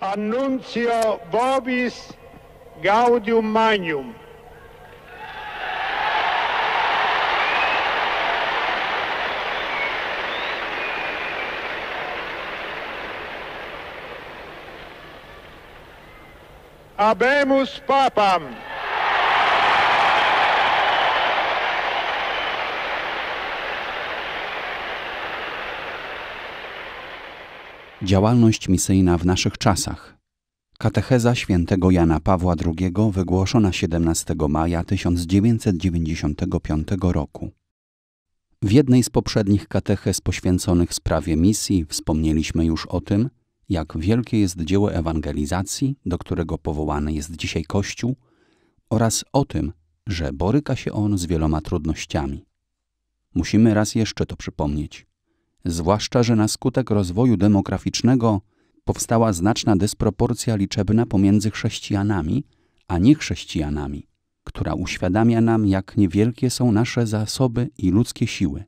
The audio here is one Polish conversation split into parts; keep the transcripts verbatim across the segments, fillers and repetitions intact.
Annuncio vobis gaudium magnum. Habemus Papam. Działalność misyjna w naszych czasach. Katecheza świętego Jana Pawła drugiego wygłoszona siedemnastego maja tysiąc dziewięćset dziewięćdziesiątego piątego roku. W jednej z poprzednich katechez poświęconych sprawie misji wspomnieliśmy już o tym, jak wielkie jest dzieło ewangelizacji, do którego powołany jest dzisiaj Kościół, oraz o tym, że boryka się on z wieloma trudnościami. Musimy raz jeszcze to przypomnieć. Zwłaszcza, że na skutek rozwoju demograficznego powstała znaczna dysproporcja liczebna pomiędzy chrześcijanami a niechrześcijanami, która uświadamia nam, jak niewielkie są nasze zasoby i ludzkie siły.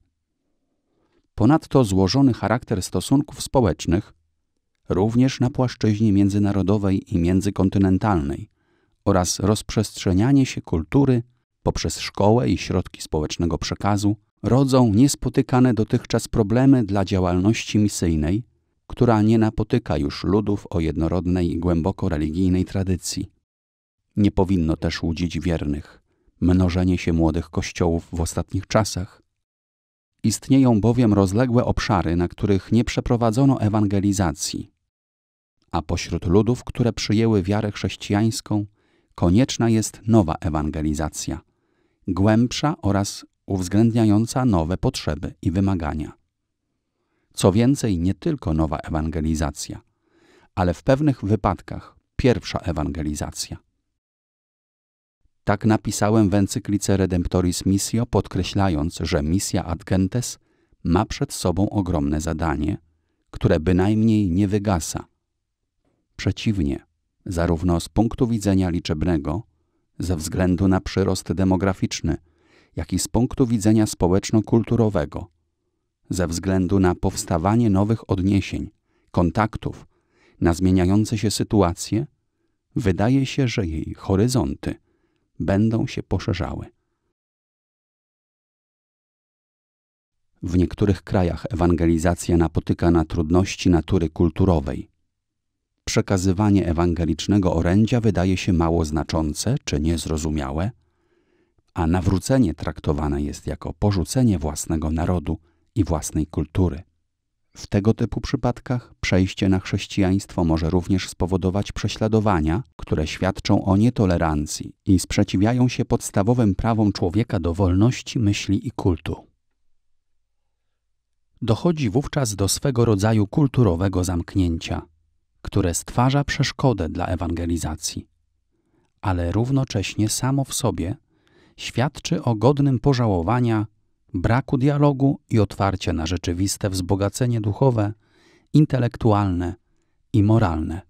Ponadto złożony charakter stosunków społecznych, również na płaszczyźnie międzynarodowej i międzykontynentalnej, oraz rozprzestrzenianie się kultury poprzez szkołę i środki społecznego przekazu rodzą niespotykane dotychczas problemy dla działalności misyjnej, która nie napotyka już ludów o jednorodnej i głęboko religijnej tradycji. Nie powinno też łudzić wiernych mnożenie się młodych kościołów w ostatnich czasach. Istnieją bowiem rozległe obszary, na których nie przeprowadzono ewangelizacji, a pośród ludów, które przyjęły wiarę chrześcijańską, konieczna jest nowa ewangelizacja, głębsza oraz uwzględniająca nowe potrzeby i wymagania. Co więcej, nie tylko nowa ewangelizacja, ale w pewnych wypadkach pierwsza ewangelizacja. Tak napisałem w encyklice Redemptoris Missio, podkreślając, że misja ad gentes ma przed sobą ogromne zadanie, które bynajmniej nie wygasa. Przeciwnie, zarówno z punktu widzenia liczebnego, ze względu na przyrost demograficzny, jak i z punktu widzenia społeczno-kulturowego, ze względu na powstawanie nowych odniesień, kontaktów, na zmieniające się sytuacje, wydaje się, że jej horyzonty będą się poszerzały. W niektórych krajach ewangelizacja napotyka na trudności natury kulturowej. Przekazywanie ewangelicznego orędzia wydaje się mało znaczące czy niezrozumiałe, a nawrócenie traktowane jest jako porzucenie własnego narodu i własnej kultury. W tego typu przypadkach przejście na chrześcijaństwo może również spowodować prześladowania, które świadczą o nietolerancji i sprzeciwiają się podstawowym prawom człowieka do wolności myśli i kultu. Dochodzi wówczas do swego rodzaju kulturowego zamknięcia, które stwarza przeszkodę dla ewangelizacji, ale równocześnie samo w sobie świadczy o godnym pożałowania braku dialogu i otwarcia na rzeczywiste wzbogacenie duchowe, intelektualne i moralne.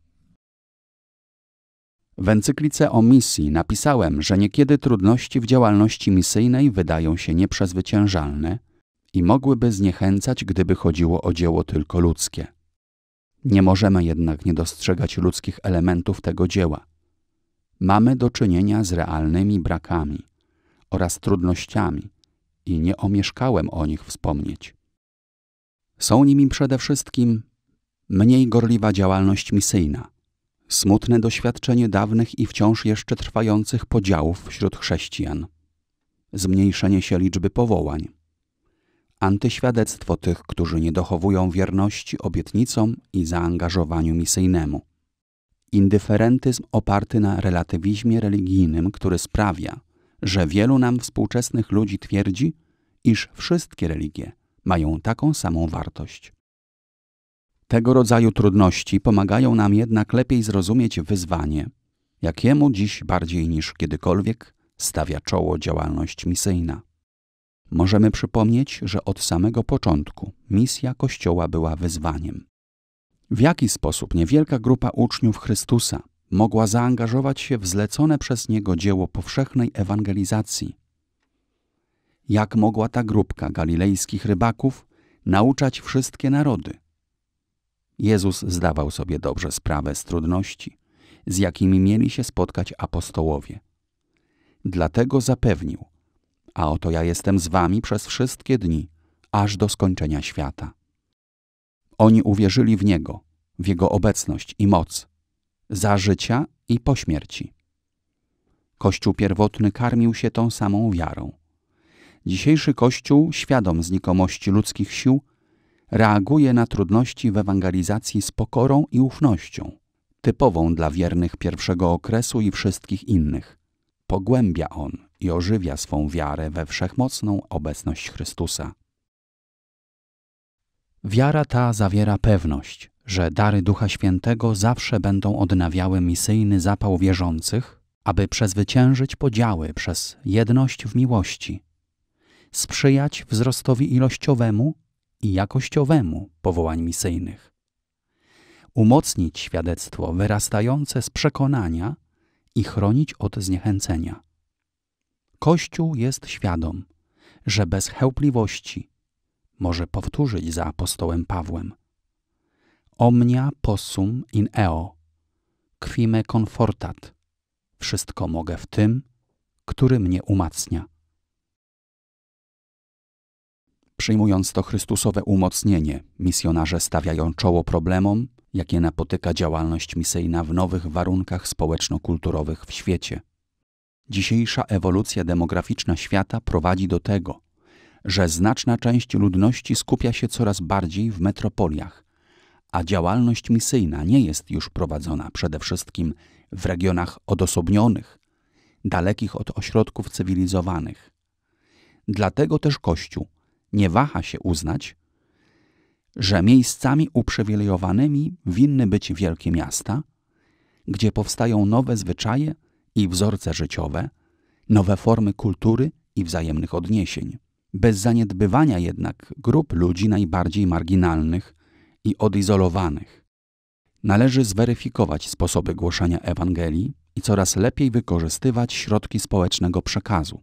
W encyklice o misji napisałem, że niekiedy trudności w działalności misyjnej wydają się nieprzezwyciężalne i mogłyby zniechęcać, gdyby chodziło o dzieło tylko ludzkie. Nie możemy jednak nie dostrzegać ludzkich elementów tego dzieła. Mamy do czynienia z realnymi brakami oraz trudnościami i nie omieszkałem o nich wspomnieć. Są nimi przede wszystkim mniej gorliwa działalność misyjna, smutne doświadczenie dawnych i wciąż jeszcze trwających podziałów wśród chrześcijan, zmniejszenie się liczby powołań, antyświadectwo tych, którzy nie dochowują wierności obietnicom i zaangażowaniu misyjnemu, indyferentyzm oparty na relatywizmie religijnym, który sprawia, że wielu nam współczesnych ludzi twierdzi, iż wszystkie religie mają taką samą wartość. Tego rodzaju trudności pomagają nam jednak lepiej zrozumieć wyzwanie, jakiemu dziś bardziej niż kiedykolwiek stawia czoło działalność misyjna. Możemy przypomnieć, że od samego początku misja Kościoła była wyzwaniem. W jaki sposób niewielka grupa uczniów Chrystusa mogła zaangażować się w zlecone przez niego dzieło powszechnej ewangelizacji? Jak mogła ta grupka galilejskich rybaków nauczać wszystkie narody? Jezus zdawał sobie dobrze sprawę z trudności, z jakimi mieli się spotkać apostołowie. Dlatego zapewnił: a oto ja jestem z wami przez wszystkie dni, aż do skończenia świata. Oni uwierzyli w Niego, w Jego obecność i moc, za życia i po śmierci. Kościół pierwotny karmił się tą samą wiarą. Dzisiejszy Kościół, świadom znikomości ludzkich sił, reaguje na trudności w ewangelizacji z pokorą i ufnością, typową dla wiernych pierwszego okresu i wszystkich innych. Pogłębia on i ożywia swą wiarę we wszechmocną obecność Chrystusa. Wiara ta zawiera pewność, że dary Ducha Świętego zawsze będą odnawiały misyjny zapał wierzących, aby przezwyciężyć podziały przez jedność w miłości, sprzyjać wzrostowi ilościowemu i jakościowemu powołań misyjnych, umocnić świadectwo wyrastające z przekonania i chronić od zniechęcenia. Kościół jest świadom, że bez chełpliwości może powtórzyć za apostołem Pawłem: Omnia possum in eo, qui me confortat. Wszystko mogę w tym, który mnie umacnia. Przyjmując to Chrystusowe umocnienie, misjonarze stawiają czoło problemom, jakie napotyka działalność misyjna w nowych warunkach społeczno-kulturowych w świecie. Dzisiejsza ewolucja demograficzna świata prowadzi do tego, że znaczna część ludności skupia się coraz bardziej w metropoliach, a działalność misyjna nie jest już prowadzona przede wszystkim w regionach odosobnionych, dalekich od ośrodków cywilizowanych. Dlatego też Kościół nie waha się uznać, że miejscami uprzywilejowanymi winny być wielkie miasta, gdzie powstają nowe zwyczaje i wzorce życiowe, nowe formy kultury i wzajemnych odniesień, bez zaniedbywania jednak grup ludzi najbardziej marginalnych i odizolowanych. Należy zweryfikować sposoby głoszenia Ewangelii i coraz lepiej wykorzystywać środki społecznego przekazu.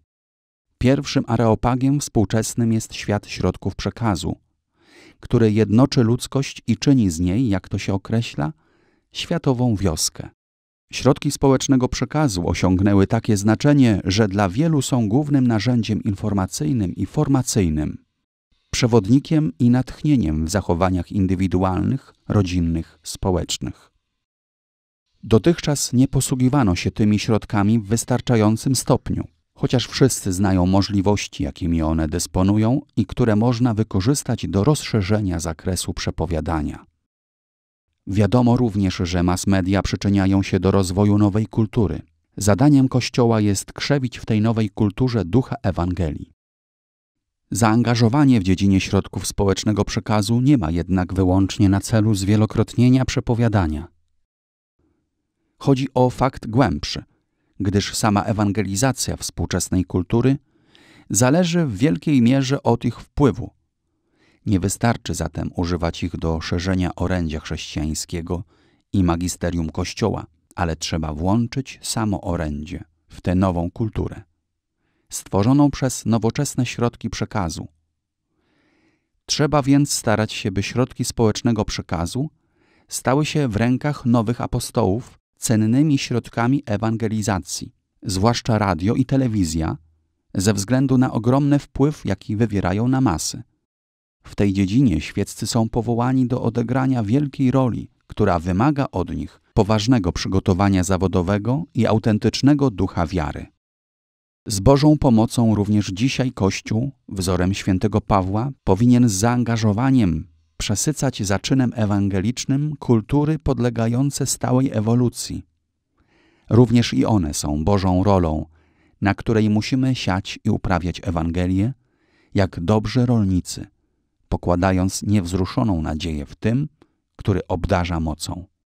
Pierwszym areopagiem współczesnym jest świat środków przekazu, który jednoczy ludzkość i czyni z niej, jak to się określa, światową wioskę. Środki społecznego przekazu osiągnęły takie znaczenie, że dla wielu są głównym narzędziem informacyjnym i formacyjnym, przewodnikiem i natchnieniem w zachowaniach indywidualnych, rodzinnych, społecznych. Dotychczas nie posługiwano się tymi środkami w wystarczającym stopniu, chociaż wszyscy znają możliwości, jakimi one dysponują i które można wykorzystać do rozszerzenia zakresu przepowiadania. Wiadomo również, że mass media przyczyniają się do rozwoju nowej kultury. Zadaniem Kościoła jest krzewić w tej nowej kulturze ducha Ewangelii. Zaangażowanie w dziedzinie środków społecznego przekazu nie ma jednak wyłącznie na celu zwielokrotnienia przepowiadania. Chodzi o fakt głębszy, gdyż sama ewangelizacja współczesnej kultury zależy w wielkiej mierze od ich wpływu. Nie wystarczy zatem używać ich do szerzenia orędzia chrześcijańskiego i magisterium Kościoła, ale trzeba włączyć samo orędzie w tę nową kulturę, stworzoną przez nowoczesne środki przekazu. Trzeba więc starać się, by środki społecznego przekazu stały się w rękach nowych apostołów cennymi środkami ewangelizacji, zwłaszcza radio i telewizja, ze względu na ogromny wpływ, jaki wywierają na masy. W tej dziedzinie świeccy są powołani do odegrania wielkiej roli, która wymaga od nich poważnego przygotowania zawodowego i autentycznego ducha wiary. Z Bożą pomocą również dzisiaj Kościół, wzorem świętego Pawła, powinien z zaangażowaniem przesycać zaczynem ewangelicznym kultury podlegające stałej ewolucji. Również i one są Bożą rolą, na której musimy siać i uprawiać Ewangelię, jak dobrzy rolnicy, pokładając niewzruszoną nadzieję w tym, który obdarza mocą.